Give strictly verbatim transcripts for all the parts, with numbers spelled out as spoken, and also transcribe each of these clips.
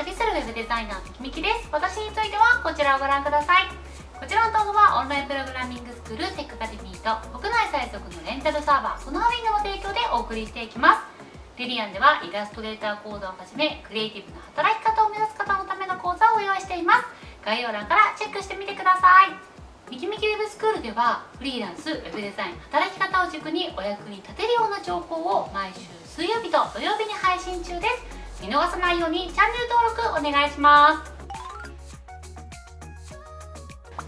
アフィシャルウェブデザイナーときみきです。私についてはこちらをご覧ください。こちらの動画はオンラインプログラミングスクールテックアカデミーと国内最速のレンタルサーバー、このハビングの提供でお送りしていきます。リリアンではイラストレーター講座をはじめ、クリエイティブな働き方を目指す方のための講座をご用意しています。概要欄からチェックしてみてください。みきみきウェブスクールではフリーランス、ウェブデザイン、働き方を軸にお役に立てるような情報を毎週水曜日と土曜日に配信中です。見逃さないようにチャンネル登録お願いします。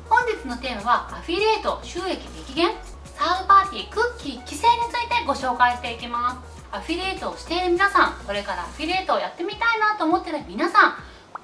本日のテーマはアフィリエイト収益激減、サードパーティークッキー規制についてご紹介していきます。アフィリエイトをしている皆さん、これからアフィリエイトをやってみたいなと思っている皆さん、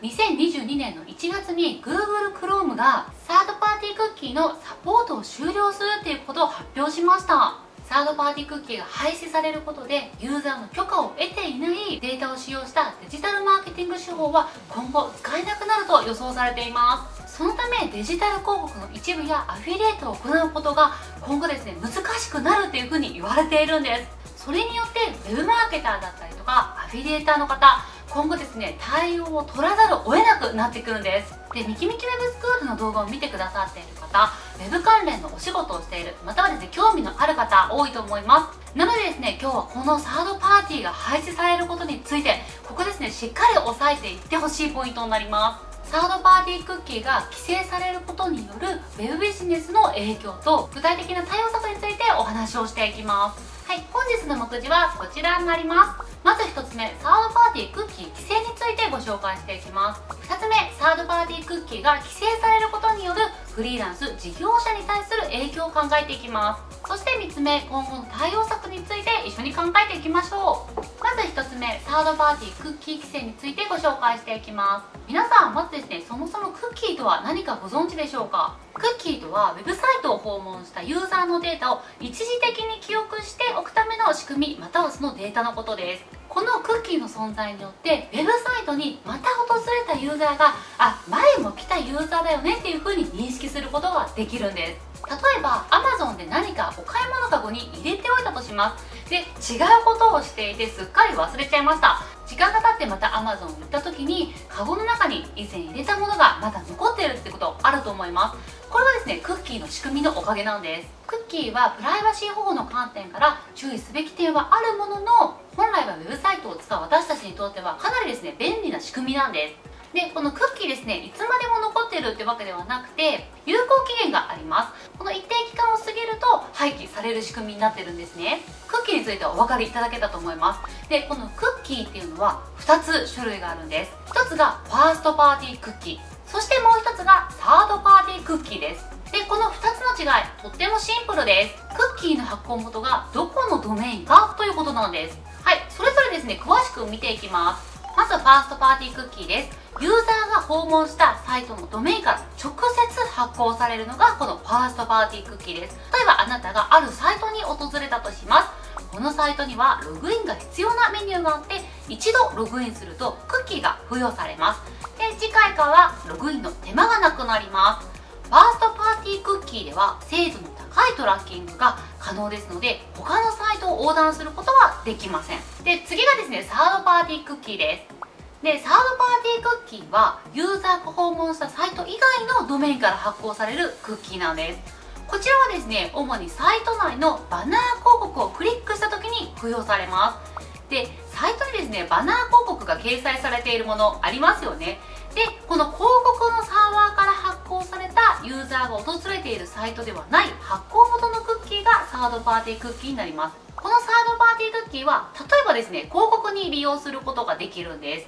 にせんにじゅうにねんのいちがつに Google Chrome がサードパーティークッキーのサポートを終了するっていうことを発表しました。サードパーティークッキーが廃止されることで、ユーザーの許可を得ていないデータを使用したデジタルマーケティング手法は今後使えなくなると予想されています。そのためデジタル広告の一部やアフィリエイトを行うことが今後ですね、難しくなるっていうふうに言われているんです。それによってウェブマーケターだったりとかアフィリエイターの方、今後ですね、対応を取らざるを得なくなってくるんです。で、みきみきウェブスクールの動画を見てくださっている方、ウェブ関連のお仕事をしている、またはですね、興味のある方多いと思います。なのでですね、今日はこのサードパーティーが廃止されることについて、ここですね、しっかり押さえていってほしいポイントになります。サードパーティークッキーが規制されることによるウェブビジネスの影響と具体的な対応策についてお話をしていきます。はい、本日の目次はこちらになります。まずひとつめ、サードパーティークッキー規制についてご紹介していきます。ふたつめ、サードパーティークッキーが規制されることによるフリーランス、事業者に対する影響を考えていきます。そしてみっつめ、今後の対応策について一緒に考えていきましょう。まずひとつめ、サードパーティークッキー規制についてご紹介していきます。皆さん、まずですね、そもそもクッキーとは何かご存知でしょうか。クッキーとはウェブサイトを訪問したユーザーのデータを一時的に記憶しておくための仕組み、またはそのデータのことです。このクッキーの存在によってウェブサイトにまた訪れたユーザーが、あ、前も来たユーザーだよねっていう風に認識することができるんです。例えば Amazon で何かお買い物かごに入れておいたとします。で、違うことをしていてすっかり忘れちゃいました。時間が経ってまた Amazon を行った時に、カゴの中に以前入れたものがまだ残っているってことあると思います。これはですね、クッキーの仕組みのおかげなんです。クッキーはプライバシー保護の観点から注意すべき点はあるものの、本来はウェブサイトを使う私たちにとってはかなりですね、便利な仕組みなんです。で、このクッキーですね、いつまでも残ってるってわけではなくて、有効期限があります。この一定期間を過ぎると廃棄される仕組みになってるんですね。クッキーについてはお分かりいただけたと思います。で、このクッキーっていうのはふたつ種類があるんです。ひとつがファーストパーティークッキー、そしてもうひとつがサードパーティークッキーです。で、このふたつの違い、とってもシンプルです。クッキーの発行元がどこのドメインかということなんです。はい、それぞれですね、詳しく見ていきます。まずファーストパーティークッキーです。ユーザーが訪問したサイトのドメインから直接発行されるのがこのファーストパーティークッキーです。例えばあなたがあるサイトに訪れたとします。このサイトにはログインが必要なメニューがあって、一度ログインするとクッキーが付与されます。で、次回からはログインの手間がなくなります。ファーストパーティークッキーでは精度の高いトラッキングが可能ですので、他のサイトを横断することはできません。で、次がですね、サードパーティークッキーです。で、サードパーティークッキーはユーザーが訪問したサイト以外のドメインから発行されるクッキーなんです。こちらはですね、主にサイト内のバナー広告をクリックした時に付与されます。で、サイトにですね、バナー広告が掲載されているものありますよね。で、この広告のサーバーから発行されたユーザーが訪れているサイトではない発行元のクッキーがサードパーティークッキーになります。このサードパーティークッキーは例えばですね、広告に利用することができるんです。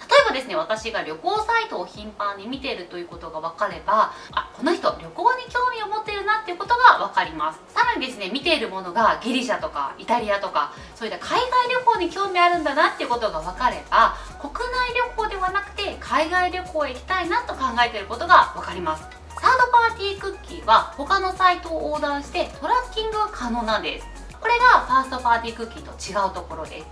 例えばですね、私が旅行サイトを頻繁に見ているということが分かれば、あ、この人旅行に興味を持っているなっていうことが分かります。さらにですね、見ているものがギリシャとかイタリアとか、そういった海外旅行に興味あるんだなっていうことが分かれば、国内旅行ではなくて海外旅行へ行きたいなと考えていることが分かります。サードパーティークッキーは他のサイトを横断してトラッキングが可能なんです。これがファーストパーティークッキーと違うところです。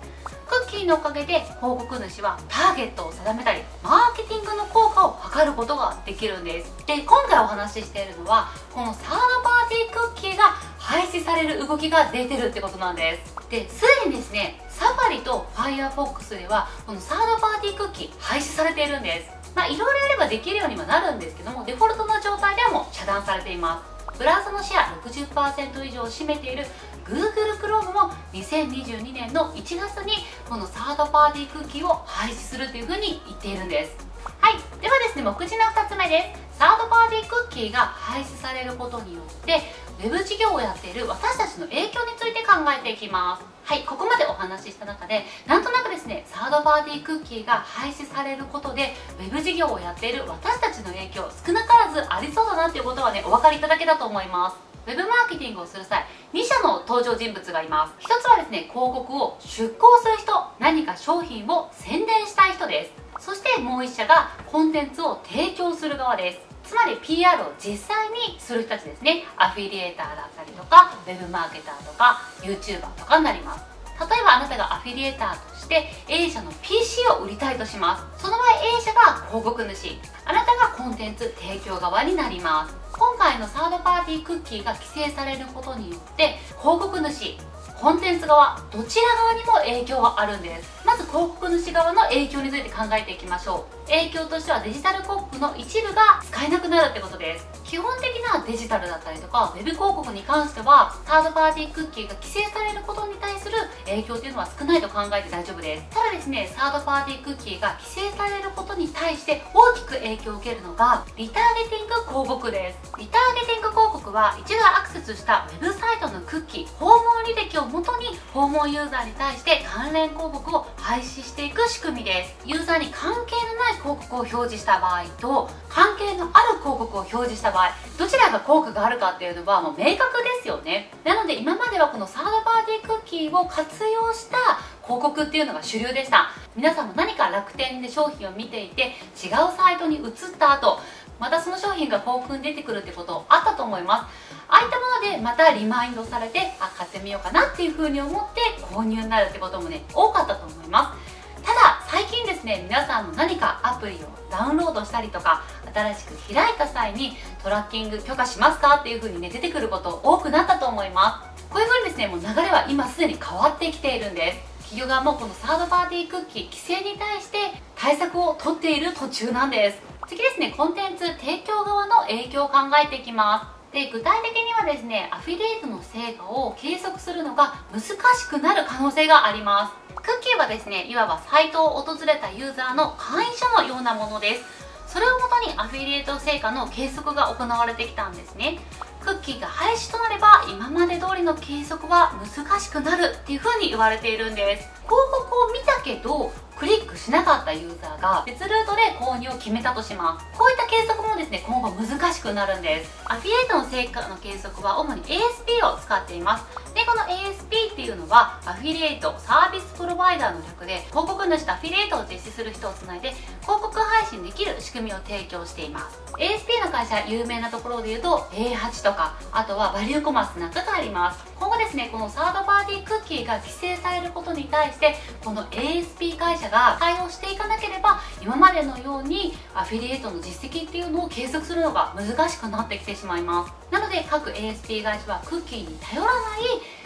クッキーのおかげで広告主はターゲットを定めたり、マーケティングの効果を測ることができるんです。で、今回お話ししているのはこのサードパーティークッキーが廃止される動きが出てるってことなんです。で、すでにですね、サファリと Firefox ではこのサードパーティークッキー廃止されているんです。まあいろいろやればできるようにもなるんですけども、デフォルトの状態ではもう遮断されています。ブラウザのシェア ろくじゅっパーセント 以上を占めている Google Chrome もにせんにじゅうにねんのいちがつにこのサードパーティークッキーを廃止するというふうに言っているんです。はい、ではですね、目次のふたつめです。サードパーティークッキーが廃止されることによってウェブ事業をやっている私たちの影響について考えていきます。はい、ここまでお話しした中で、なんとなくですね、サードパーティークッキーが廃止されることでウェブ事業をやっている私たちの影響、少なからずありそうだなっていうことはね、お分かりいただけたと思います。ウェブマーケティングをする際、に社の登場人物がいます。一つはですね、広告を出稿する人、何か商品を宣伝したい人です。そしてもう一社がコンテンツを提供する側です。つまり ピーアール を実際にする人たちですね。アフィリエーターだったりとか、ウェブマーケターとか、YouTuber とかになります。例えばあなたがアフィリエーターとして A 社の ピーシー を売りたいとします。その場合 A 社が広告主、あなたがコンテンツ提供側になります。今回のサードパーティークッキーが規制されることによって、広告主、コンテンツ側、どちら側にも影響はあるんです。まず広告主側の影響について考えていきましょう。影響としてはデジタル広告の一部が使えなくなるってことです。基本的なデジタルだったりとか、ウェブ広告に関しては、サードパーティークッキーが規制されることに対する影響というのは少ないと考えて大丈夫です。ただですね、サードパーティークッキーが規制されることに対して大きく影響を受けるのが、リターゲティング広告です。リターゲティング広告は、一度アクセスしたウェブサイトのクッキー、訪問履歴をもとに訪問ユーザーに対して関連広告を廃止していく仕組みです。ユーザーに関係のない広告を表示した場合と、関係のある広告を表示した場合、どちらが効果があるかっていうのはもう明確ですよね。なので今まではこのサードパーティークッキーを活用した広告っていうのが主流でした。皆さんも何か楽天で商品を見ていて違うサイトに移った後、またその商品が広告に出てくるってことあったと思います。ああいったものでまたリマインドされて、あ、買ってみようかなっていうふうに思って購入になるってこともね、多かったと思います。ただ最近ですね、皆さんも何かアプリをダウンロードしたりとか、新しく開いた際にトラッキング許可しますかっていう風にね、出てくること多くなったと思います。こういう風にですね、もう流れは今すでに変わってきているんです。企業側もこのサードパーティークッキー規制に対して対策を取っている途中なんです。次ですね、コンテンツ提供側の影響を考えていきます。で、具体的にはですね、アフィリエイトの成果を計測するのが難しくなる可能性があります。クッキーはですね、いわばサイトを訪れたユーザーの会員証のようなものです。それをもとにアフィリエイト成果の計測が行われてきたんですね。クッキーが廃止となれば今まで通りの計測は難しくなるっていう風に言われているんです。広告を見たけどクリックしなかったユーザーが別ルートで購入を決めたとします。こういった計測もですね、今後難しくなるんです。アフィリエイトの成果の計測は主に エーエスピー を使っています。で、この エーエスピー っていうのはアフィリエイトサービスプロバイダーの略で、広告主とアフィリエイトを実施する人をつないで広告配信できる仕組みを提供しています。 エーエスピー の会社、有名なところで言うと エーエイト とか、あとはバリューコマースなんかがあります。今後ですね、このサードパーティークッキーが規制されることに対して、この エーエスピー 会社が対応していかなければ、今までのようにアフィリエイトの実績っていうのを計測するのが難しくなってきてしまいます。なので各 エーエスピー 会社はクッキーに頼らない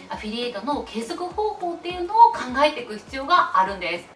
アフィリエイトの計測方法っていうのを考えていく必要があるんです。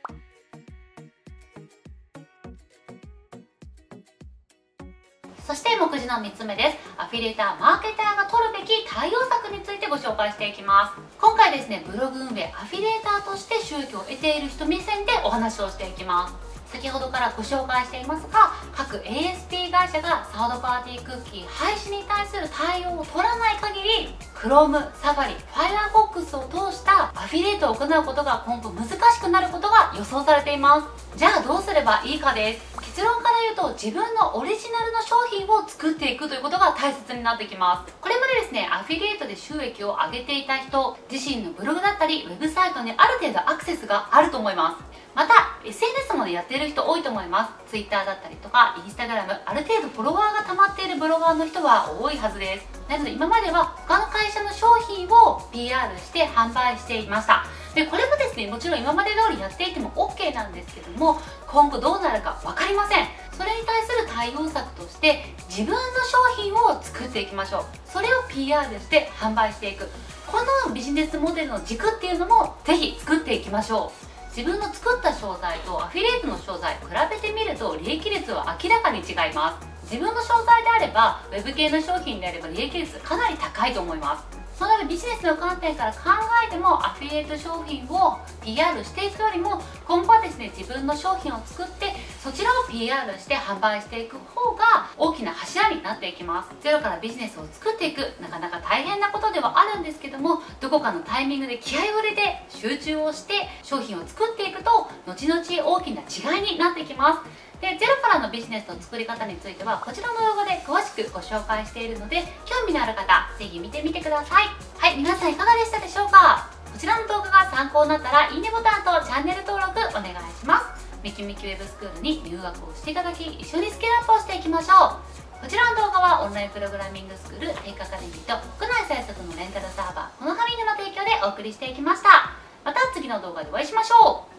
そして目次のみっつめです。アフィリエーター、マーケターが取るべき対応策についてご紹介していきます。今回ですね、ブログ運営、アフィリエーターとして収益を得ている人目線でお話をしていきます。先ほどからご紹介していますが、各 エーエスピー 会社がサードパーティークッキー廃止に対する対応を取らない限り、 Chrome、Safari、Firefox を通したアフィリエイトを行うことが今後難しくなることが予想されています。じゃあどうすればいいかです。結論から言うと、自分のオリジナルの商品を作っていくということが大切になってきます。これまでですね、アフィリエイトで収益を上げていた人、自身のブログだったりウェブサイトにある程度アクセスがあると思います。また エスエヌエス もやってる人多いと思います。 Twitter だったりとか Instagram、 ある程度フォロワーが溜まっているブロガーの人は多いはずです。なので今までは他の会社の商品を ピーアール して販売していました。で、これもですね、もちろん今まで通りやっていても オーケー なんですけども、今後どうなるか分かりません。それに対する対応策として、自分の商品を作っていきましょう。それを ピーアール して販売していく、このビジネスモデルの軸っていうのもぜひ作っていきましょう。自分の作った商材とアフィリエイトの商材比べてみるれと利益率は明らかに違います。自分の商材であればウェブ系の商品であれば利益率かなり高いと思います。そのビジネスの観点から考えてもアフィリエイト商品を ピーアール していくよりも今後はですね自分の商品を作ってそちらを ピーアール して販売していく方が大きな柱になっていきます。ゼロからビジネスを作っていく、なかなか大変なことではあるんですけども、どこかのタイミングで気合を入れて集中をして商品を作っていくと後々大きな違いになってきます。でゼロからのビジネスの作り方についてはこちらの動画で詳しくご紹介しているので、興味のある方是非見てみてください。はい、皆さんいかがでしたでしょうか。こちらの動画が参考になったらいいねボタンとチャンネル登録お願いします。ミキミキウェブスクールに入学をしていただき、一緒にスケールアップをしていきましょう。こちらの動画はオンラインプログラミングスクールテックアカデミーと国内最速のレンタルサーバーこのハミングの提供でお送りしていきました。また次の動画でお会いしましょう。